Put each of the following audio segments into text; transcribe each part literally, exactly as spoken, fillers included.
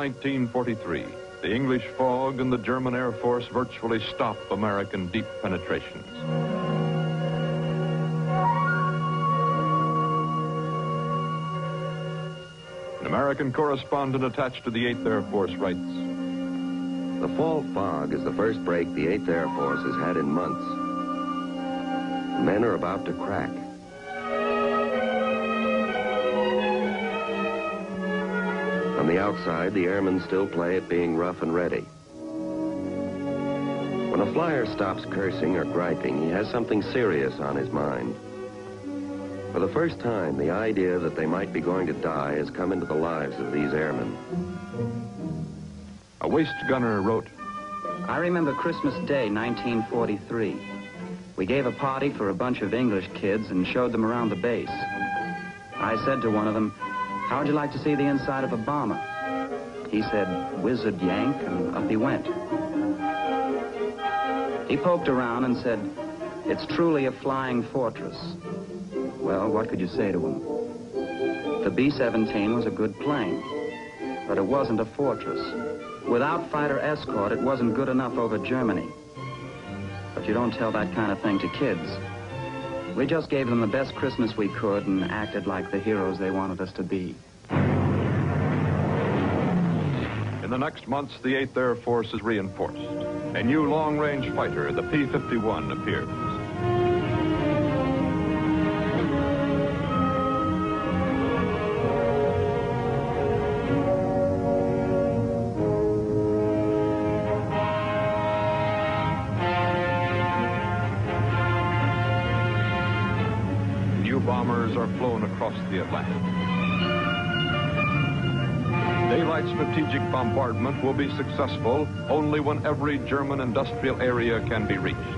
nineteen forty-three, the English fog and the German Air Force virtually stopped American deep penetrations. An American correspondent attached to the Eighth Air Force writes, "The fall fog is the first break the Eighth Air Force has had in months. Men are about to crack. On the outside, the airmen still play at being rough and ready. When a flyer stops cursing or griping, he has something serious on his mind. For the first time, the idea that they might be going to die has come into the lives of these airmen." A waist gunner wrote, "I remember Christmas Day, nineteen forty-three. We gave a party for a bunch of English kids and showed them around the base. I said to one of them, 'How would you like to see the inside of a bomber?' He said, 'Wizard yank,' and up he went. He poked around and said, 'It's truly a flying fortress.' Well, what could you say to him? The B seventeen was a good plane, but it wasn't a fortress. Without fighter escort, it wasn't good enough over Germany. But you don't tell that kind of thing to kids. We just gave them the best Christmas we could and acted like the heroes they wanted us to be." In the next months, the Eighth Air Force is reinforced. A new long-range fighter, the P fifty-one, appears. Bombers are flown across the Atlantic. Daylight strategic bombardment will be successful only when every German industrial area can be reached.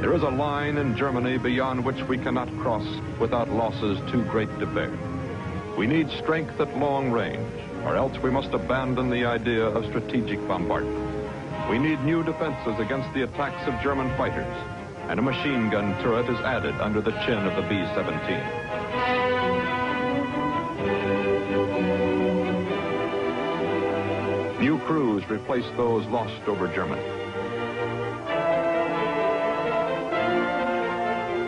There is a line in Germany beyond which we cannot cross without losses too great to bear. We need strength at long range, or else we must abandon the idea of strategic bombardment. We need new defenses against the attacks of German fighters, and a machine gun turret is added under the chin of the B seventeen. New crews replace those lost over Germany.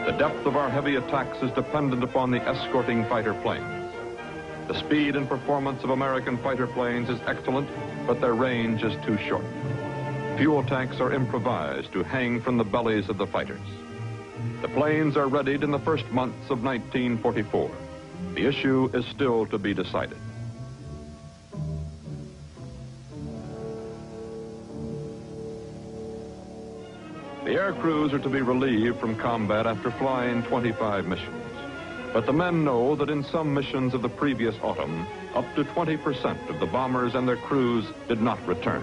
The depth of our heavy attacks is dependent upon the escorting fighter planes. The speed and performance of American fighter planes is excellent, but their range is too short. Fuel tanks are improvised to hang from the bellies of the fighters. The planes are readied in the first months of nineteen forty-four. The issue is still to be decided. The air crews are to be relieved from combat after flying twenty-five missions. But the men know that in some missions of the previous autumn, up to twenty percent of the bombers and their crews did not return.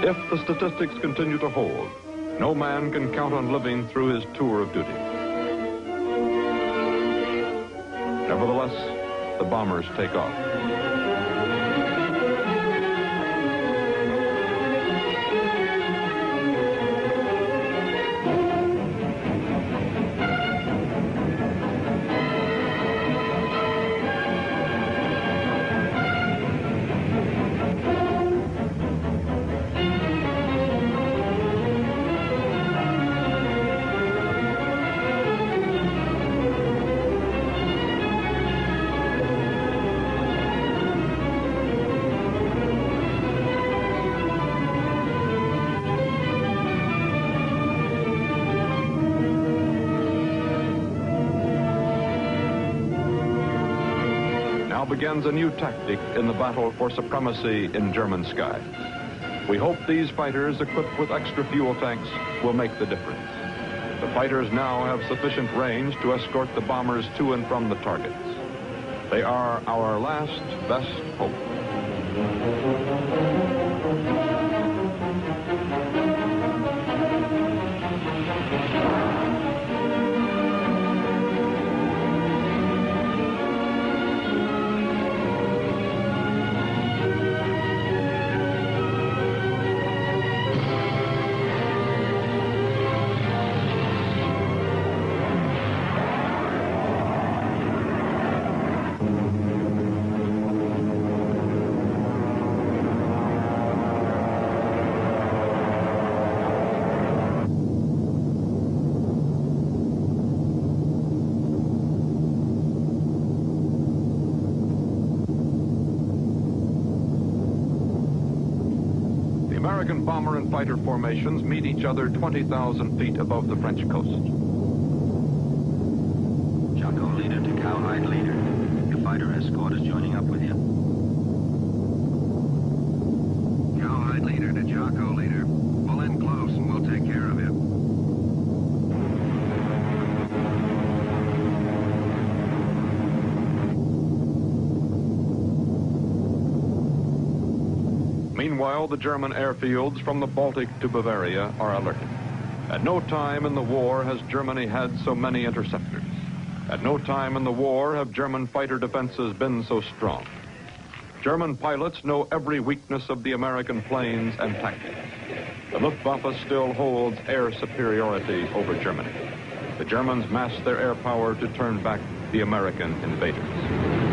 If the statistics continue to hold, no man can count on living through his tour of duty. Nevertheless, the bombers take off. Begins a new tactic in the battle for supremacy in German skies. We hope these fighters, equipped with extra fuel tanks, will make the difference. The fighters now have sufficient range to escort the bombers to and from the targets. They are our last best hope. American bomber and fighter formations meet each other twenty thousand feet above the French coast. Chaco leader to Cowhide leader. Your fighter escort is joining up with you. Cowhide leader to Chaco leader. Pull in close and we'll take care of you. Meanwhile, the German airfields from the Baltic to Bavaria are alerted. At no time in the war has Germany had so many interceptors. At no time in the war have German fighter defenses been so strong. German pilots know every weakness of the American planes and tactics. The Luftwaffe still holds air superiority over Germany. The Germans massed their air power to turn back the American invaders.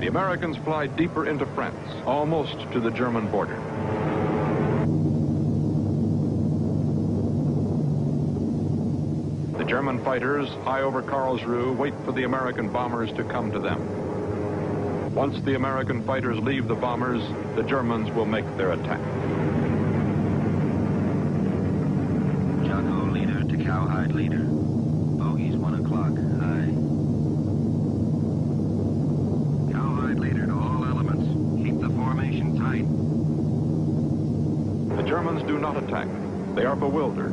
The Americans fly deeper into France, almost to the German border. The German fighters, high over Karlsruhe, wait for the American bombers to come to them. Once the American fighters leave the bombers, the Germans will make their attack. Chaco leader to Cowhide leader. Bogies one o'clock, aye. The Germans do not attack. They are bewildered.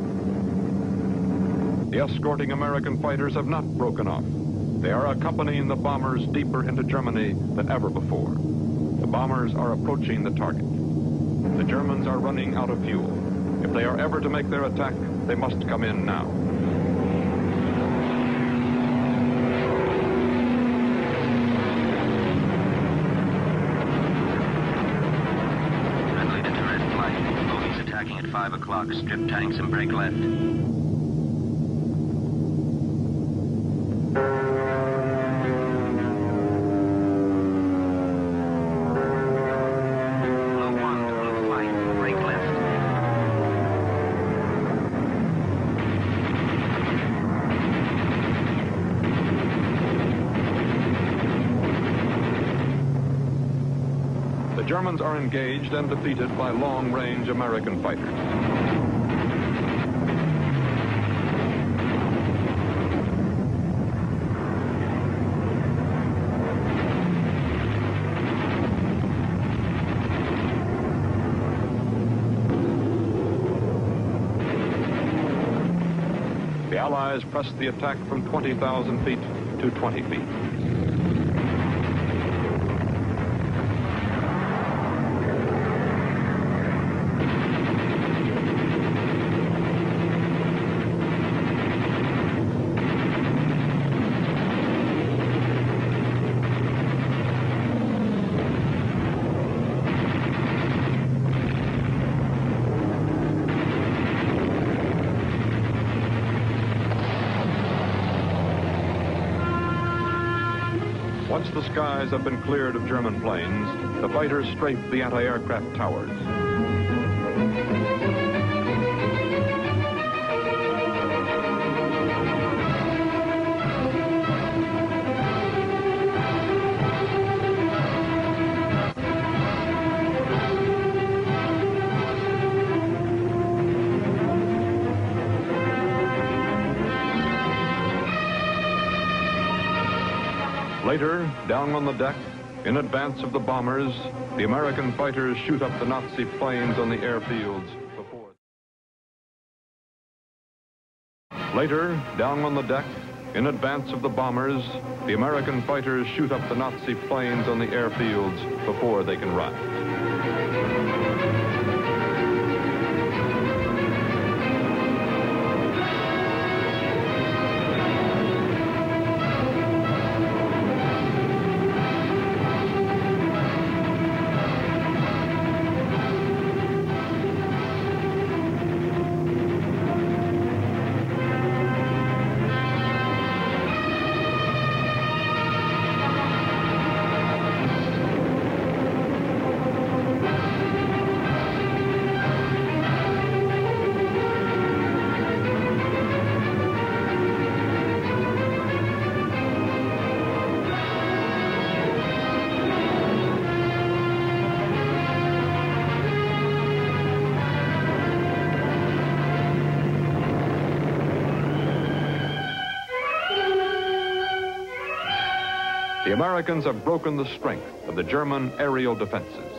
The escorting American fighters have not broken off. They are accompanying the bombers deeper into Germany than ever before. The bombers are approaching the target. The Germans are running out of fuel. If they are ever to make their attack, they must come in now. five o'clock, strip tanks and brake left. Blue one to blue flight, brake left. The Germans are engaged and defeated by long-range American fighters. Allies pressed the attack from twenty thousand feet to twenty feet. Once the skies have been cleared of German planes, the fighters strafe the anti-aircraft towers. Later, down on the deck, in advance of the bombers, the American fighters shoot up the Nazi planes on the airfields before. Later, down on the deck, in advance of the bombers, the American fighters shoot up the Nazi planes on the airfields before they can rise. the Americans have broken the strength of the German aerial defenses.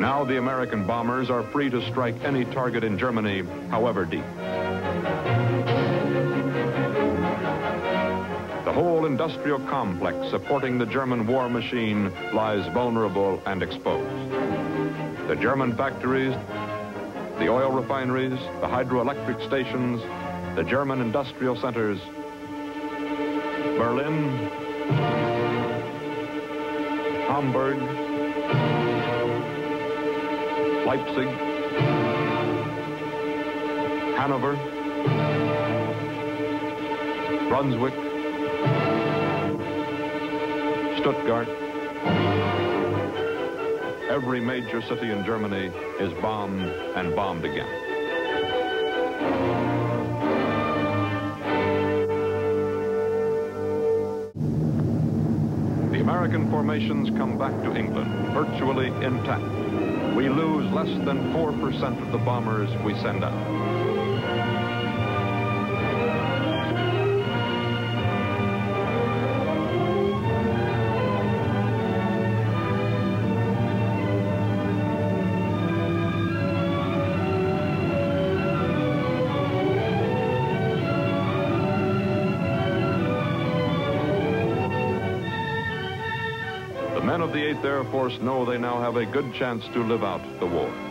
Now the American bombers are free to strike any target in Germany, however deep. The whole industrial complex supporting the German war machine lies vulnerable and exposed. The German factories, the oil refineries, the hydroelectric stations, the German industrial centers, Berlin, Hamburg, Leipzig, Hanover, Brunswick, Stuttgart. Every major city in Germany is bombed and bombed again. The American formations come back to England virtually intact. We lose less than four percent of the bombers we send out. The men of the Eighth Air Force know they now have a good chance to live out the war.